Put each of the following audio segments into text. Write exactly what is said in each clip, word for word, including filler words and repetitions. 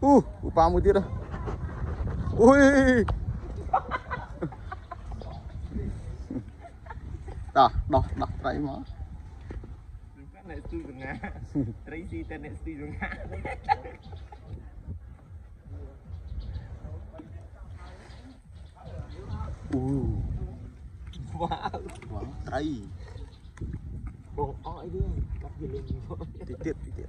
Uh, upah mutir dah. Ui. Dah, dah, dah terima. Bukan nak tu dengar. Tracy tak nak tu dengar. Uh. Wow. Wow, try. Bong oi dia, kat dia lembut. Titit, titit.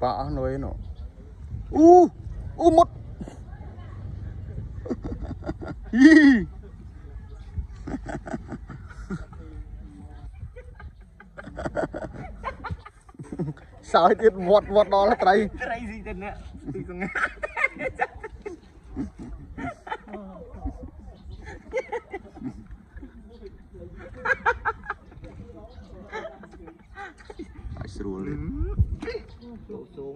bà nói nó u u mất sao hết tiền vọt vọt đó là trai trai gì thế nữa ai sướng luôn.